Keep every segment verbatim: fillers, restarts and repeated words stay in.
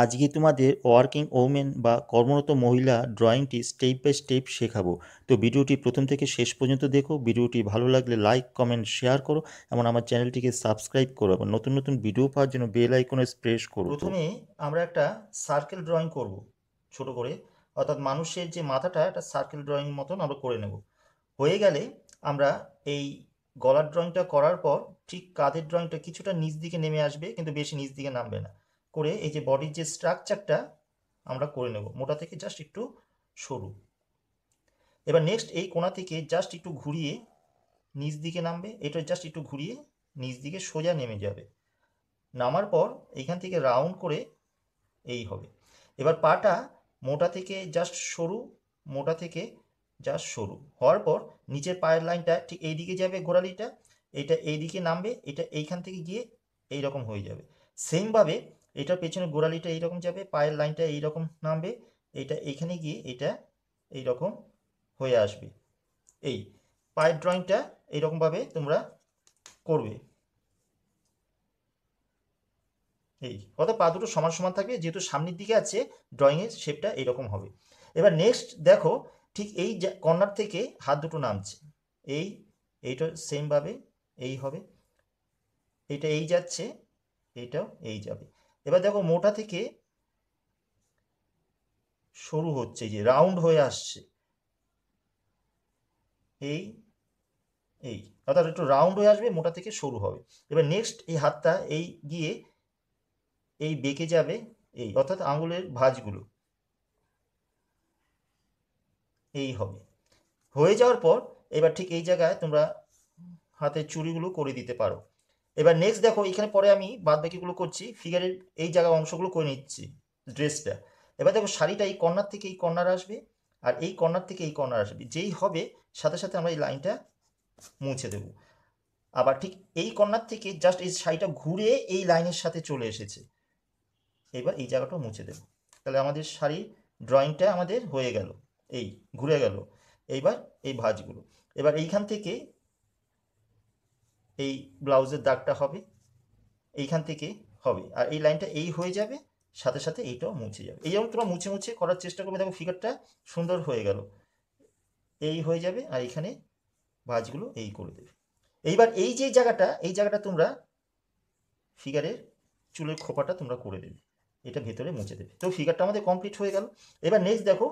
আজকে তোমাদের working women বা কর্মরত মহিলা ড্রয়িংটি স্টেপ বাই স্টেপ শেখাবো। তো ভিডিওটি প্রথম থেকে শেষ পর্যন্ত দেখো। ভিডিওটি ভালো লাগলে লাইক কমেন্ট শেয়ার করো এবং আমার চ্যানেলটিকে সাবস্ক্রাইব করো এবং নতুন নতুন ভিডিও পাওয়ার জন্য বেল আইকনে প্রেস করো। প্রথমেই আমরা একটা সার্কেল ড্রয়িং করব ছোট করে, অর্থাৎ মানুষের যে মাথাটা একটা সার্কেল ড্রয়িং মতন আমরা করে নেব। হয়ে গেলে আমরা এই গলার ড্রয়িংটা করার পর ঠিক কাঁধের ড্রয়িংটা কিছুটা নিচ দিকে নেমে আসবে, কিন্তু বেশি নিচ দিকে নামবে না। করে এই যে বডির যে স্ট্রাকচারটা আমরা করে নেব, মোটা থেকে জাস্ট একটু সরু। এবার নেক্সট এই কোণা থেকে জাস্ট একটু ঘুরিয়ে নিচ দিকে নামবে, এটা জাস্ট একটু ঘুরিয়ে নিচ দিকে সোজা নেমে যাবে। নামার পর এখান থেকে রাউন্ড করে এই হবে। এবার পাটা মোটা থেকে জাস্ট সরু, মোটা থেকে জাস্ট সরু হওয়ার পর নিচের পায়ের লাইনটা ঠিক এই দিকে যাবে, গোড়ালিটা এটা এই দিকে নামবে, এটা এইখান থেকে গিয়ে এইরকম হয়ে যাবে। সেমভাবে এটার পেছনে গোড়ালিটা এইরকম যাবে, পায়ের লাইনটা এইরকম নামবে, এটা এইখানে গিয়ে এটা এইরকম হয়ে আসবে। এই পায়ের ড্রয়িংটা এইরকমভাবে তোমরা করবে। এই অর্থাৎ পা দুটো সমান সমান থাকবে, যেহেতু সামনের দিকে আছে ড্রয়িংয়ের শেপটা এইরকম হবে। এবার নেক্সট দেখো ঠিক এই কর্নার থেকে হাত দুটো নামছে, এই এইটা সেমভাবে এই হবে, এটা এই যাচ্ছে, এইটাও এই যাবে। এবার দেখো মোটা থেকে সরু হচ্ছে, যে রাউন্ড হয়ে আসছে এই এই অর্থাৎ একটু রাউন্ড হয়ে আসবে, মোটা থেকে সরু হবে। এবার নেক্সট এই হাতটা এই গিয়ে এই বেঁকে যাবে, এই অর্থাৎ আঙুলের ভাঁজগুলো এই হবে। হয়ে যাওয়ার পর এবার ঠিক এই জায়গায় তোমরা হাতের চুড়িগুলো করে দিতে পারো। এবার নেক্সট দেখো এখানে পরে আমি বাদ বাকিগুলো করছি, ফিগারের এই জায়গার অংশগুলো করে নিচ্ছি ড্রেসটা। এবার দেখো শাড়িটা এই কর্নার থেকে এই কর্নার আসবে, আর এই কর্নার থেকে এই কর্নার আসবে, যেই হবে সাথে সাথে আমরা এই লাইনটা মুছে দেব। আবার ঠিক এই কর্নার থেকে জাস্ট এই শাড়িটা ঘুরে এই লাইনের সাথে চলে এসেছে, এবার এই জায়গাটাও মুছে দেব। তাহলে আমাদের শাড়ির ড্রয়িংটা আমাদের হয়ে গেল, এই ঘুরে গেল। এইবার এই ভাঁজগুলো, এবার এইখান থেকে এই ব্লাউজের দাগটা হবে, এইখান থেকে হবে, আর এই লাইনটা এই হয়ে যাবে, সাথে সাথে এইটাও মুছে যাবে। এই যেমন তোমরা মুছে মুছে করার চেষ্টা করবে, দেখো ফিগারটা সুন্দর হয়ে গেল, এই হয়ে যাবে, আর এখানে ভাঁজগুলো এই করে দেবে। এইবার এই যে জায়গাটা, এই জায়গাটা তোমরা ফিগারের চুলের খোপাটা তোমরা করে দেবে, এটা ভেতরে মুছে দেবে। তো ফিগারটা আমাদের কমপ্লিট হয়ে গেল। এবার নেক্সট দেখো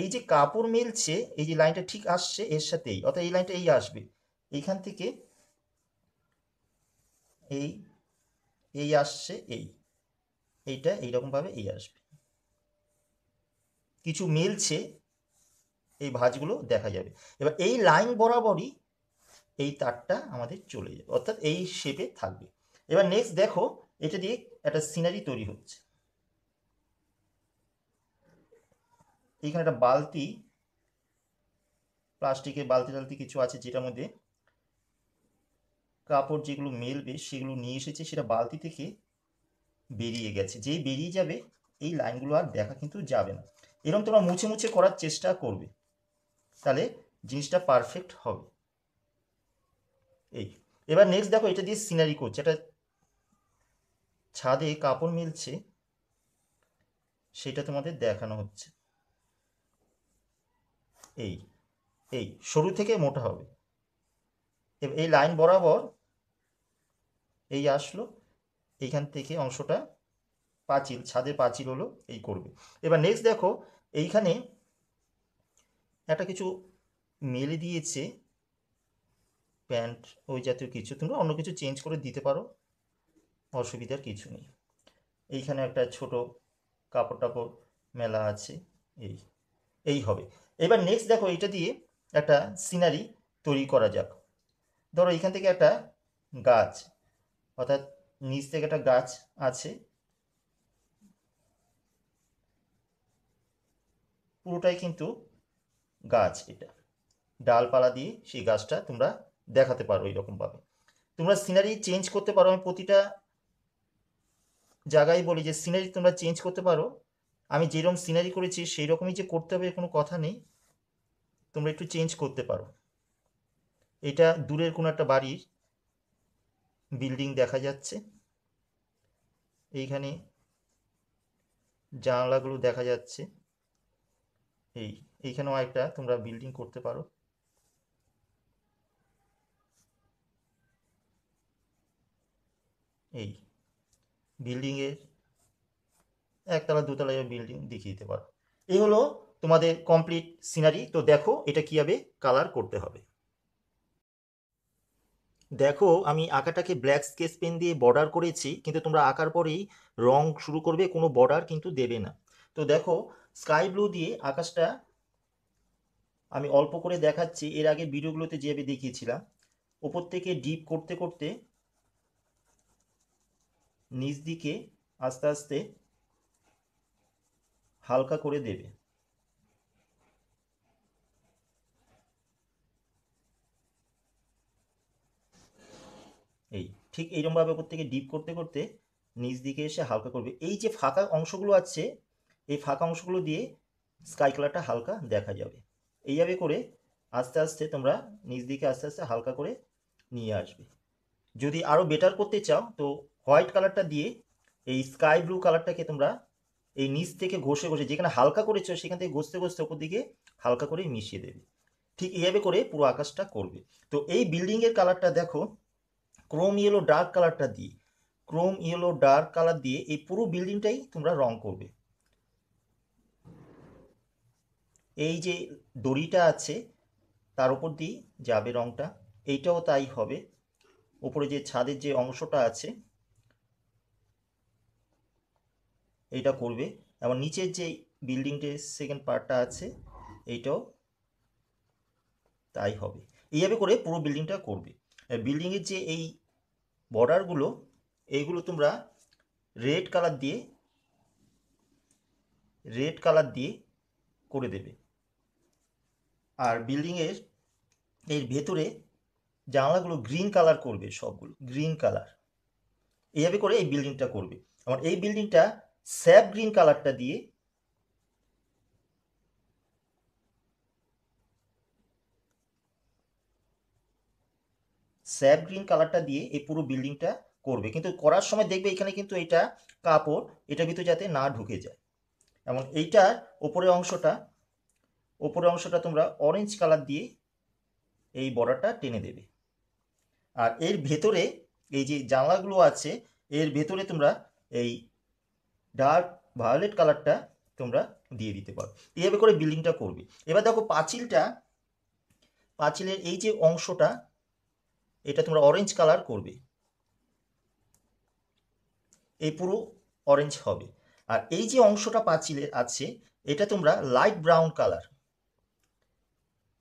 এই যে কাপড় মেলছে, এই যে লাইনটা ঠিক আসছে এর সাথেই, অর্থাৎ এই লাইনটা এই আসবে, এইখান থেকে এই এই আসছে, এই এইটা এইরকমভাবে এই আসবে, কিছু মেলছে, এই ভাঁজগুলো দেখা যাবে। এবার এই লাইন বরাবরই এই তারটা আমাদের চলে যাবে, অর্থাৎ এই শেপে থাকবে। এবার নেক্সট দেখো এটা দিয়ে একটা সিনারি তৈরি হচ্ছে। এইখানে একটা বালতি, প্লাস্টিকের বালতি টালতি কিছু আছে, যেটার মধ্যে কাপড় যেগুলো মেলবে সেগুলো নিয়ে এসেছে, সেটা বালতি থেকে বেরিয়ে গেছে। যেই বেরিয়ে যাবে এই লাইনগুলো আর দেখা কিন্তু যাবে না। এরকম তোমরা মুছে মুছে করার চেষ্টা করবে, তাহলে জিনিসটা পারফেক্ট হবে। এই এবার নেক্সট দেখো এটা দিয়ে সিনারি করছে, এটা ছাদে কাপড় মেলছে, সেটা তোমাদের দেখানো হচ্ছে। এই এই সরু থেকে মোটা হবে, এই লাইন বরাবর এই আসলো, এইখান থেকে অংশটা পাঁচিল, ছাদের পাঁচিল হলো, এই করবে। এবার নেক্সট দেখো এইখানে একটা কিছু মেলে দিয়েছে, প্যান্ট ওই জাতীয় কিছু, তোমরা অন্য কিছু চেঞ্জ করে দিতে পারো, অসুবিধার কিছু নেই। এইখানে একটা ছোট কাপড় টাপড় মেলা আছে, এই এই হবে। এবার নেক্সট দেখো এটা দিয়ে একটা সিনারি তৈরি করা যাক। ধরো এখান থেকে একটা গাছ, অর্থাৎ নিচ থেকে একটা গাছ আছে, পুরোটাই কিন্তু গাছ, এটা ডালপালা দিয়ে সেই গাছটা তোমরা দেখাতে পারো। এইরকমভাবে তোমরা সিনারি চেঞ্জ করতে পারো, আমি প্রতিটা জায়গায় বলি যে সিনারি তোমরা চেঞ্জ করতে পারো। আমি যেরকম সিনারি করেছি সেই রকমই যে করতে হবে কোনো কথা নেই, তোমরা একটু চেঞ্জ করতে পারো। এটা দূরের কোনো একটা বাড়ির বিল্ডিং দেখা যাচ্ছে, এইখানে জানলাগুলো দেখা যাচ্ছে। এই এইখানেও একটা তোমরা বিল্ডিং করতে পারো। এই বিল্ডিংয়ের একতলা দুতলা বিল্ডিং দেখিয়ে দিতে পারো। এই হলো তোমাদের কমপ্লিট সিনারি। তো দেখো এটা কীভাবে কালার করতে হবে। দেখো আমি আঁকাটাকে ব্ল্যাক স্কেচ পেন দিয়ে বর্ডার করেছি, কিন্তু তোমরা আঁকার পরেই রং শুরু করবে, কোনো বর্ডার কিন্তু দেবে না। তো দেখো স্কাই ব্লু দিয়ে আকাশটা আমি অল্প করে দেখাচ্ছি, এর আগে ভিডিওগুলোতে যেভাবে দেখিয়েছিলাম। ওপর থেকে ডিপ করতে করতে নিচ দিকে আস্তে আস্তে হালকা করে দেবে। এই ঠিক এইরকমভাবে ওপর থেকে ডিপ করতে করতে নিচ দিকে এসে হালকা করবে। এই যে ফাঁকা অংশগুলো আছে, এই ফাঁকা অংশগুলো দিয়ে স্কাই কালারটা হালকা দেখা যাবে। এইভাবে করে আস্তে আস্তে তোমরা নিচ দিকে আস্তে আস্তে হালকা করে নিয়ে আসবে। যদি আরও বেটার করতে চাও তো হোয়াইট কালারটা দিয়ে এই স্কাই ব্লু কালারটাকে তোমরা এই নিচ থেকে ঘষে ঘষে, যেখানে হালকা করেছো সেখান থেকে ঘষতে ঘষতে ওপর দিকে হালকা করে মিশিয়ে দেবে। ঠিক এইভাবে করে পুরো আকাশটা করবে। তো এই বিল্ডিংয়ের কালারটা দেখো ক্রোম ইয়েলো ডার্ক কালারটা দিয়ে, ক্রোম ইয়েলো ডার্ক কালার দিয়ে এই পুরো বিল্ডিংটাই তোমরা রং করবে। এই যে দড়িটা আছে তার উপর দিয়ে যাবে রংটা, এইটাও তাই হবে। উপরে যে ছাদের যে অংশটা আছে এইটা করবে, এবং নিচের যে বিল্ডিংটির সেকেন্ড পার্টটা আছে এইটাও তাই হবে। এইভাবে করে পুরো বিল্ডিংটা করবে। বিল্ডিংয়ের যে এই বর্ডারগুলো, এইগুলো তোমরা রেড কালার দিয়ে রেড কালার দিয়ে করে দেবে। আর বিল্ডিংয়ের এর ভেতরে জানলাগুলো গ্রিন কালার করবে, সবগুলো গ্রিন কালার। এইভাবে করে এই বিল্ডিংটা করবে। আমার এই বিল্ডিংটা স্যাপ গ্রিন কালারটা দিয়ে স্যাপ গ্রিন কালারটা দিয়ে এই পুরো বিল্ডিংটা করবে। কিন্তু করার সময় দেখবে এখানে কিন্তু এটা কাপড়, এটা ভিতরে যাতে না ঢুকে যায়। এমন এইটার ওপরের অংশটা ওপরের অংশটা তোমরা অরেঞ্জ কালার দিয়ে এই বর্ডারটা টেনে দেবে। আর এর ভেতরে এই যে জানলাগুলো আছে এর ভেতরে তোমরা এই ডার্ক ভায়োলেট কালারটা তোমরা দিয়ে দিতে পারো। এইভাবে করে বিল্ডিংটা করবে। এবার দেখো পাঁচিলটা, পাঁচিলের এই যে অংশটা এটা তোমরা অরেঞ্জ কালার করবে, এই পুরো অরেঞ্জ হবে। আর এই যে অংশটা পাঁচিলের আছে এটা তোমরা লাইট ব্রাউন কালার,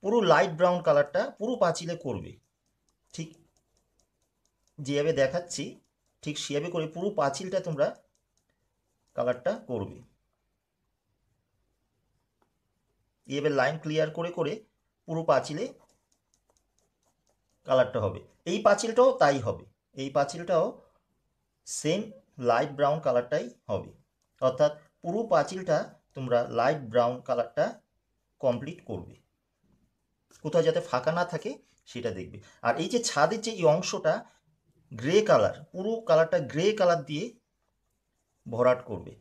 পুরো লাইট ব্রাউন কালারটা পুরো পাঁচিলে করবে। ঠিক যেভাবে দেখাচ্ছি ঠিক সেভাবে করে পুরো পাঁচিলটা তোমরা কালারটা করবে। এভাবে লাইন ক্লিয়ার করে করে পুরো পাঁচিলে কালারটা হবে। এই পাঁচিলটাও তাই হবে, এই পাঁচিলটাও সেম লাইট ব্রাউন কালারটাই হবে। অর্থাৎ পুরো পাঁচিলটা তোমরা লাইট ব্রাউন কালারটা কমপ্লিট করবে, কোথাও যাতে ফাঁকা না থাকে সেটা দেখবে। আর এই যে ছাদের যে এই অংশটা গ্রে কালার, পুরো কালারটা গ্রে কালার দিয়ে ভরাট করবে।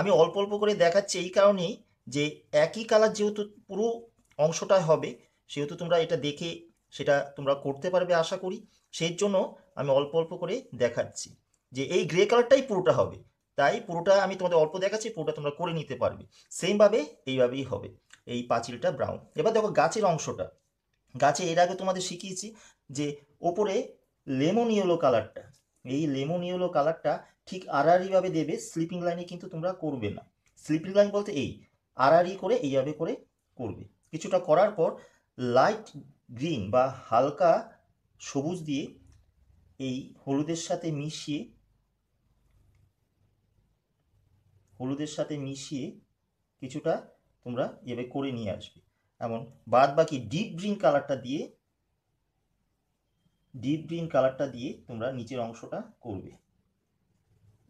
আমি অল্প অল্প করে দেখাচ্ছি এই কারণেই যে একই কালার যেহেতু পুরো অংশটায় হবে সেহেতু তোমরা এটা দেখে সেটা তোমরা করতে পারবে আশা করি। সেই জন্য আমি অল্প অল্প করে দেখাচ্ছি যে এই গ্রে কালারটাই পুরোটা হবে, তাই পুরোটা আমি তোমাদের অল্প দেখাচ্ছি, পুরোটা তোমরা করে নিতে পারবে। সেমভাবে এইভাবেই হবে এই পাঁচিলটা ব্রাউন। এবার দেখো গাছের অংশটা, গাছে এর আগে তোমাদের শিখিয়েছি যে ওপরে লেমন ইয়েলো কালারটা, এই লেমন ইয়েলো কালারটা ঠিক আড়াআড়িভাবে দেবে, স্লিপিং লাইনে কিন্তু তোমরা করবে না। স্লিপিং লাইন বলতে এই আড়াআড়ি করে এইভাবে করে করবে। কিছুটা করার পর লাইট গ্রিন বা হালকা সবুজ দিয়ে এই হলুদের সাথে মিশিয়ে হলুদের সাথে মিশিয়ে কিছুটা তোমরা এভাবে করে নিয়ে আসবে। এমন বাদ বাকি ডিপ গ্রিন কালারটা দিয়ে ডিপ গ্রিন কালারটা দিয়ে তোমরা নিচের অংশটা করবে।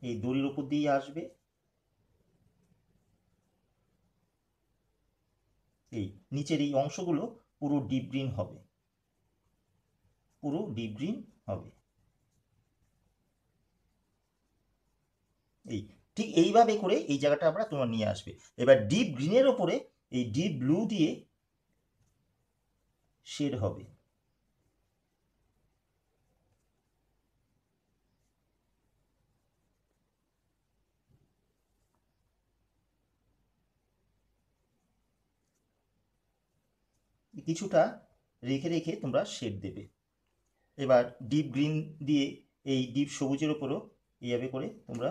এই দড়ির উপর দিয়ে আসবে, এই নিচের এই অংশগুলো পুরো ডিপ গ্রিন হবে। পুরো ডিপ গ্রিন হবে। এই ঠিক এইভাবে করে এই জায়গাটা আমরা তোমার নিয়ে আসবে। এবার ডিপ গ্রিনের ওপরে এই ডিপ ব্লু দিয়ে শেড হবে। কিছুটা রেখে রেখে তোমরা শেড দেবে। এবার ডিপ গ্রিন দিয়ে এই ডিপ সবুজের ওপরও এইভাবে করে তোমরা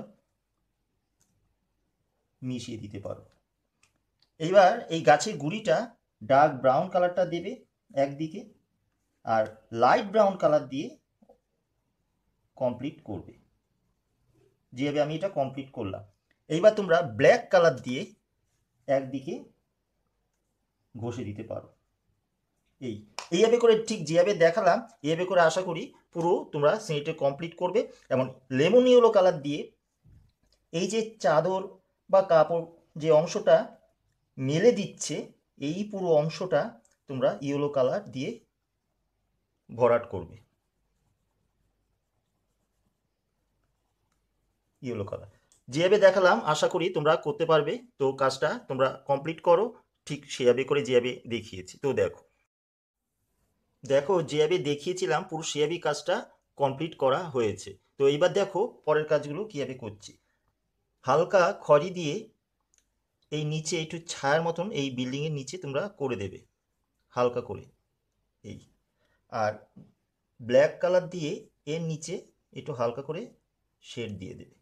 মিশিয়ে দিতে পারো। এইবার এই গাছের গুঁড়িটা ডার্ক ব্রাউন কালারটা দেবে একদিকে, আর লাইট ব্রাউন কালার দিয়ে কমপ্লিট করবে, যেভাবে আমি এটা কমপ্লিট করলাম। এইবার তোমরা ব্ল্যাক কালার দিয়ে একদিকে ঘষে দিতে পারো। এই এইভাবে করে ঠিক যেভাবে দেখালাম এইভাবে করে আশা করি পুরো তোমরা সেটটা কমপ্লিট করবে। এমন লেমন ইয়েলো কালার দিয়ে এই যে চাদর বা কাপড় যে অংশটা মেলে দিচ্ছে, এই পুরো অংশটা তোমরা ইয়েলো কালার দিয়ে ভরাট করবে। ইয়েলো কালার যেভাবে দেখালাম আশা করি তোমরা করতে পারবে। তো কাজটা তোমরা কমপ্লিট করো ঠিক সেভাবে করে যেভাবে দেখিয়েছি। তো দেখো দেখো যেভাবে দেখিয়েছিলাম পুরো সেভাবেই কাজটা কমপ্লিট করা হয়েছে। তো এইবার দেখো পরের কাজগুলো কীভাবে করছি। হালকা খড়ি দিয়ে এই নিচে একটু ছায়ার মতন এই বিল্ডিংয়ের নিচে তোমরা করে দেবে হালকা করে এই, আর ব্ল্যাক কালার দিয়ে এর নিচে একটু হালকা করে শেড দিয়ে দেবে।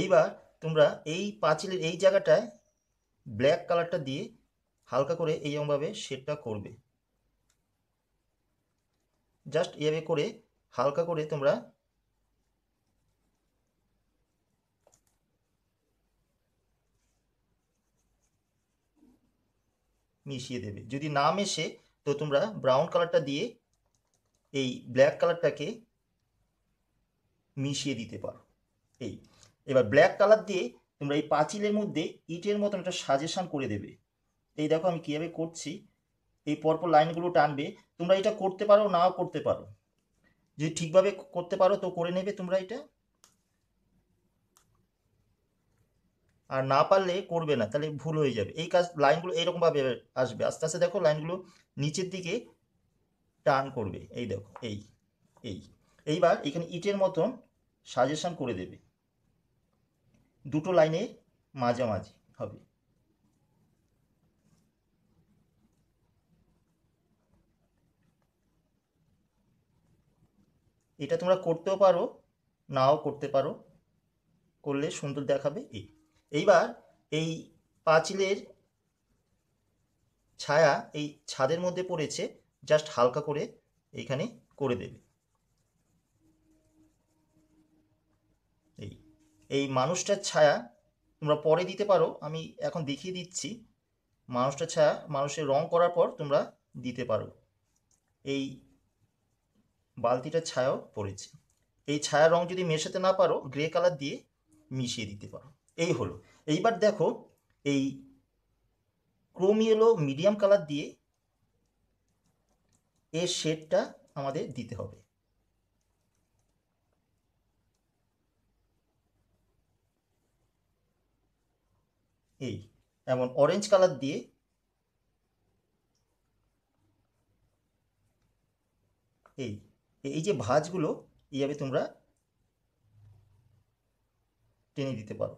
এইবার তোমরা এই পাঁচিলের এই জায়গাটায় ব্ল্যাক কালারটা দিয়ে হালকা করে এইরকমভাবে শেডটা করবে। জাস্ট এভাবে করে হালকা করে তোমরা মিশিয়ে দেবে। যদি না মেশে তো তোমরা ব্রাউন কালারটা দিয়ে এই ব্ল্যাক কালারটাকে মিশিয়ে দিতে পারো। এই এবার ব্ল্যাক কালার দিয়ে তোমরা এই পাঁচিলের মধ্যে ইটের মতন একটা সাজেশন করে দেবে। এই দেখো আমি কীভাবে করছি, এই পরপর লাইনগুলো টানবে। তোমরা এটা করতে পারো, নাও করতে পারো। যদি ঠিকভাবে করতে পারো তো করে নেবে তোমরা এটা, আর না পারলে করবে না, তাহলে ভুল হয়ে যাবে। এই কাজ লাইনগুলো এইরকমভাবে আসবে আস্তে আস্তে। দেখো লাইনগুলো নিচের দিকে টান করবে। এই দেখো এই এই এইবার এখানে ইটের মতন সাজেশন করে দেবে। দুটো লাইনে মাঝামাঝি হবে। এটা তোমরা করতেও পারো, নাও করতে পারো, করলে সুন্দর দেখাবে। এই এইবার এই পাঁচিলের ছায়া এই ছাদের মধ্যে পড়েছে, জাস্ট হালকা করে এইখানে করে দেবে। এই এই মানুষটার ছায়া তোমরা পরে দিতে পারো, আমি এখন দেখিয়ে দিচ্ছি। মানুষটার ছায়া মানুষের রং করার পর তোমরা দিতে পারো। এই বালতিটার ছায়াও পড়েছে, এই ছায়া রং যদি মেশাতে না পারো গ্রে কালার দিয়ে মিশিয়ে দিতে পারো। এই হলো। এইবার দেখো এই ক্রোম ইয়েলো মিডিয়াম কালার দিয়ে এর শেডটা আমাদের দিতে হবে। এই এমন অরেঞ্জ কালার দিয়ে এই এই যে ভাঁজগুলো এইভাবে তোমরা টেনে দিতে পারো।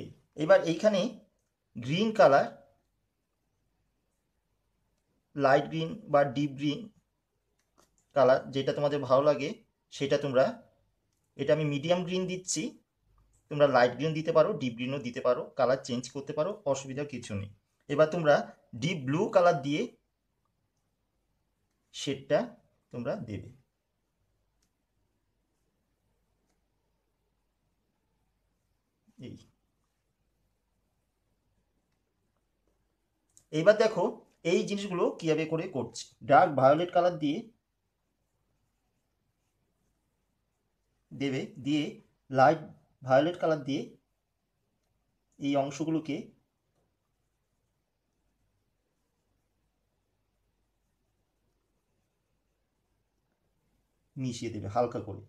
এই এবার এইখানে গ্রিন কালার, লাইট গ্রিন বা ডিপ গ্রিন কালার যেটা তোমাদের ভালো লাগে সেটা তোমরা, এটা আমি মিডিয়াম গ্রিন দিচ্ছি, তোমরা লাইট গ্রিন দিতে পারো, ডিপ গ্রিনও দিতে পারো, কালার চেঞ্জ করতে পারো, অসুবিধা কিছু নেই। এবার তোমরা ডিপ ব্লু কালার দিয়ে শেডটা তোমরা দেবে। এই এইবার দেখো এই জিনিসগুলো কিভাবে করে করছি। ডার্ক ভায়োলেট কালার দিয়ে দেবে, দিয়ে লাইট ভায়োলেট কালার দিয়ে এই অংশগুলোকে মিশিয়ে দেবে হালকা করে।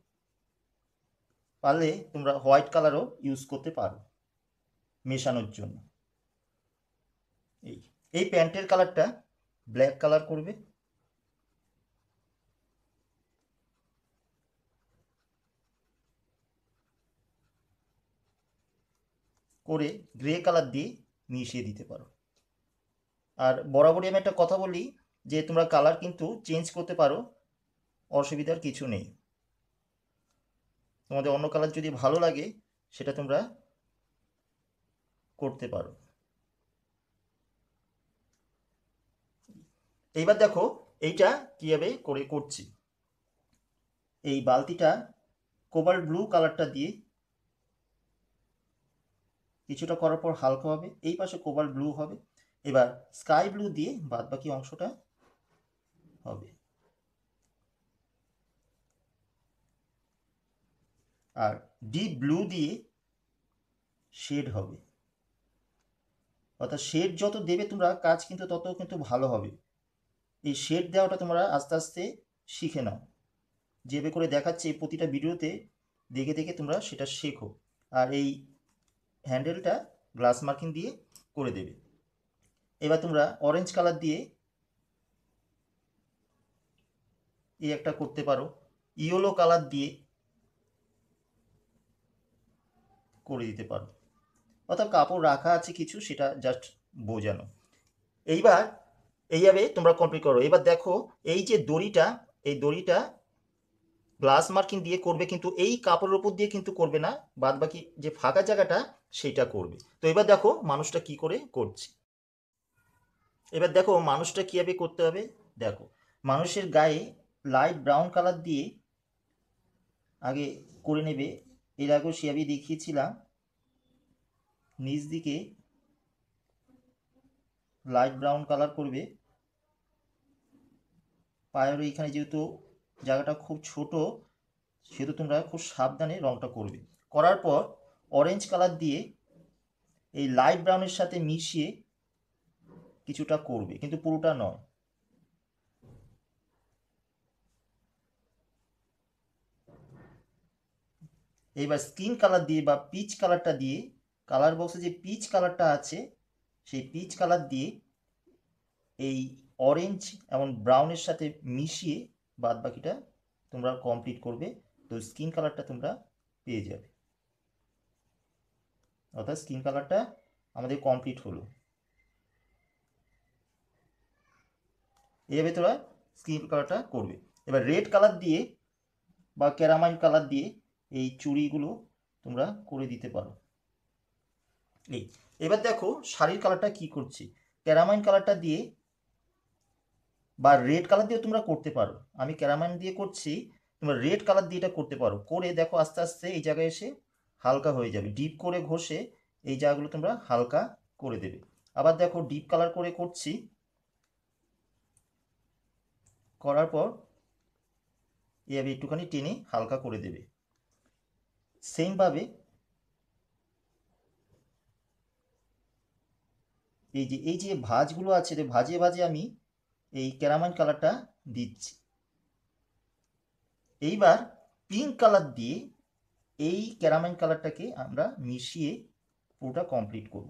পারলে তোমরা হোয়াইট কালারও ইউজ করতে পারো মেশানোর জন্য। এই এই প্যান্টের কালারটা ব্ল্যাক কালার করবে। করে গ্রে কালার দিয়ে মিশিয়ে দিতে পারো। আর বরাবরই আমি একটা কথা বলি যে তোমরা কালার কিন্তু চেঞ্জ করতে পারো, অসুবিধার কিছু নেই। তোমাদের অন্য কালার যদি ভালো লাগে সেটা তোমরা করতে পারো। এইবার দেখো এইটা কীভাবে করে করছি। এই বালতিটা কোবাল্ট ব্লু কালারটা দিয়ে কিছুটা করার পর হালকা হবে, এই পাশে কোবাল্ট ব্লু হবে। এবার স্কাই ব্লু দিয়ে বাদ বাকি অংশটা হবে। আর ডিপ ব্লু দিয়ে শেড হবে। অর্থাৎ শেড যত দেবে তোমরা কাজ কিন্তু তত কিন্তু ভালো হবে। এই শেড দেওয়াটা তোমরা আস্তে আস্তে শিখে নাও, যেভাবে করে দেখাচ্ছে এই প্রতিটা ভিডিওতে দেখে দেখে তোমরা সেটা শেখো। আর এই হ্যান্ডেলটা গ্লাস মার্কিং দিয়ে করে দেবে। এবার তোমরা অরেঞ্জ কালার দিয়ে এই একটা করতে পারো, ইয়েলো কালার দিয়ে করে দিতে পারো। অর্থাৎ কাপড় রাখা আছে কিছু, সেটা জাস্ট বোঝানো। এইবার এইভাবে তোমরা কমপ্লিট করো। এবার দেখো এই যে দড়িটা, এই দড়িটা গ্লাস মার্কিং দিয়ে করবে, কিন্তু এই কাপড়ের উপর দিয়ে কিন্তু করবে না, বাদ বাকি যে ফাঁকা জায়গাটা সেটা করবে। তো এবার দেখো মানুষটা কি করে করছে। এবার দেখো মানুষটা কীভাবে করতে হবে। দেখো মানুষের গায়ে লাইট ব্রাউন কালার দিয়ে আগে করে নেবে। এর আগেও সেভাবেই দেখিয়েছিলাম, নিচ দিকে লাইট ব্রাউন কালার করবে। পায়ের এইখানে যেহেতু জায়গাটা খুব ছোট, সেহেতু তোমরা খুব সাবধানে রংটা করবে। করার পর অরেঞ্জ কালার দিয়ে এই লাইট ব্রাউনের সাথে মিশিয়ে কিছুটা করবে, কিন্তু পুরোটা নয়। এবার স্কিন কালার দিয়ে বা পিচ কালারটা দিয়ে, কালার বক্সে যে পিচ কালারটা আছে সেই পিচ কালার দিয়ে এই অরেঞ্জ এবং ব্রাউনের সাথে মিশিয়ে বাদ বাকিটা তোমরা কমপ্লিট করবে। তো স্কিন কালারটা তোমরা পেয়ে যাবে। অর্থাৎ স্কিন কালারটা আমাদের কমপ্লিট হলো। এইভাবে তোমরা স্কিন কালারটা করবে। এবার রেড কালার দিয়ে বা ক্যারামাইল কালার দিয়ে এই চুড়িগুলো তোমরা করে দিতে পারো। এই এবার দেখো শাড়ির কালারটা কি করছি। ক্যারামাইন কালারটা দিয়ে বা রেড কালার দিয়ে তোমরা করতে পারো। আমি ক্যারামাইন দিয়ে করছি, তোমরা রেড কালার দিয়ে এটা করতে পারো। করে দেখো আস্তে আস্তে এই জায়গায় এসে হালকা হয়ে যাবে। ডিপ করে ঘষে এই জায়গাগুলো তোমরা হালকা করে দেবে। আবার দেখো ডিপ কালার করে করছি। করার পর এভাবে একটুখানি টেনে হালকা করে দেবে। সেমভাবে এই যে এই যে ভাঁজগুলো আছে, ভাঁজে ভাঁজে আমি এই ক্যারামাইন কালারটা দিচ্ছি। এইবার পিঙ্ক কালার দিয়ে এই ক্যারামাইন কালারটাকে আমরা মিশিয়ে পুরোটা কমপ্লিট করব।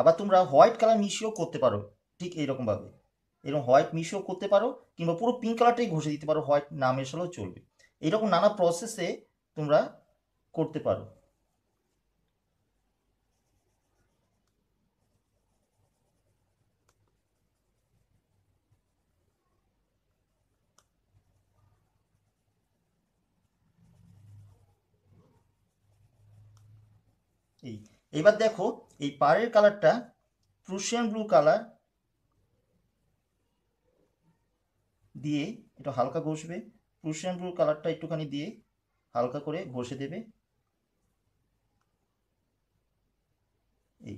আবার তোমরা হোয়াইট কালার মিশিয়েও করতে পারো, ঠিক এইরকমভাবে। এরকম হোয়াইট মিশিয়েও করতে পারো, কিংবা পুরো পিঙ্ক কালারটাই ঘষে দিতে পারো, হোয়াইট না মেশালেও চলবে। এরকম নানা প্রসেসে তোমরা করতে পারো। এই এবার দেখো এই পাড়ের কালারটা প্রুশিয়ান ব্লু কালার দিয়ে একটু হালকা ঘষবে। প্রুশিয়ান ব্লু কালারটা একটুখানি দিয়ে হালকা করে ঘষে দেবে। এই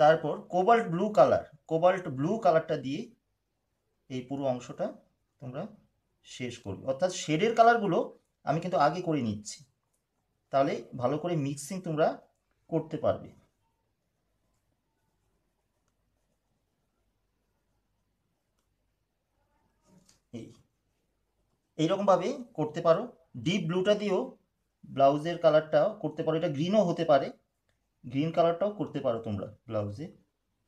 তারপর cobalt blue colour, cobalt blue কালারটা দিয়ে এই পুরো অংশটা তোমরা শেষ করবে। অর্থাৎ শেডের কালারগুলো আমি কিন্তু আগে করে নিচ্ছি, তাহলে ভালো করে মিক্সিং তোমরা করতে পারবে। এই এইরকমভাবে করতে পারো। ডিপ ব্লুটা দিয়েও ব্লাউজের কালারটা করতে পারো, এটা গ্রিনও হতে পারে, গ্রিন কালারটাও করতে পারো, তোমরা ব্লাউজে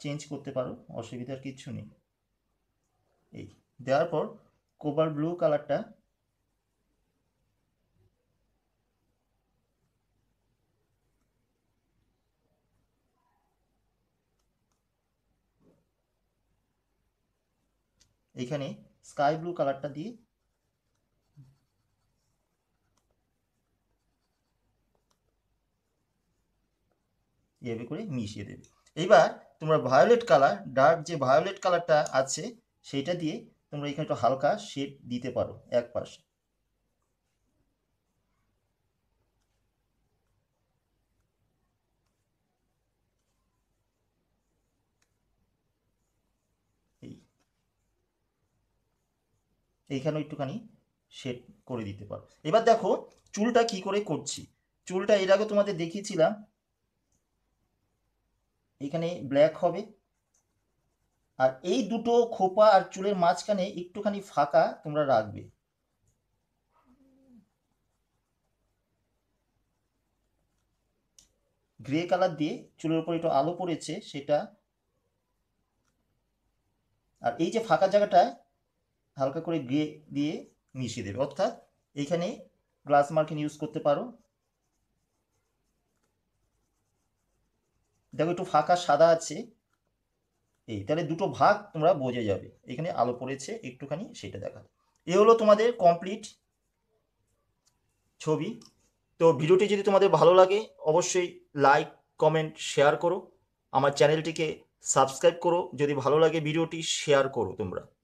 চেঞ্জ করতে পারো, অসুবিধার কিছু নেই। এই দেওয়ার পর কোবাল্ট ব্লু কালারটা এইখানে স্কাই ব্লু কালারটা দিয়ে এভাবে করে মিশিয়ে দেবে। এবার তোমরা ভায়োলেট কালার, ডার্ক যে ভায়োলেট কালারটা আছে সেটা দিয়ে তোমরা এখানে একটু হালকা শেড দিতে পারো এক পাশে। এইখানেও একটুখানি শেড করে দিতে পারো। এবার দেখো চুলটা কি করে করছি। চুলটা এর আগে তোমাদের দেখিয়েছিলাম, এখানে ব্ল্যাক হবে আর এই দুটো খোপা আর চুলের মাঝখানে একটুখানি ফাঁকা তোমরা রাখবে। গ্রে কালার দিয়ে চুলের উপর একটু আলো পড়েছে সেটা, আর এই যে ফাঁকা জায়গাটায় হালকা করে গ্রে দিয়ে মিশিয়ে দেবে। অর্থাৎ এইখানে গ্লাস মার্কিন ইউজ করতে পারো। দেখো একটু ফাঁকা সাদা আছে, এই তাহলে দুটো ভাগ তোমরা বোঝা যাবে, এখানে আলো পড়েছে একটুখানি সেটা দেখা। এ হলো তোমাদের কমপ্লিট ছবি। তো ভিডিওটি যদি তোমাদের ভালো লাগে অবশ্যই লাইক, কমেন্ট, শেয়ার করো। আমার চ্যানেলটিকে সাবস্ক্রাইব করো। যদি ভালো লাগে ভিডিওটি শেয়ার করো তোমরা।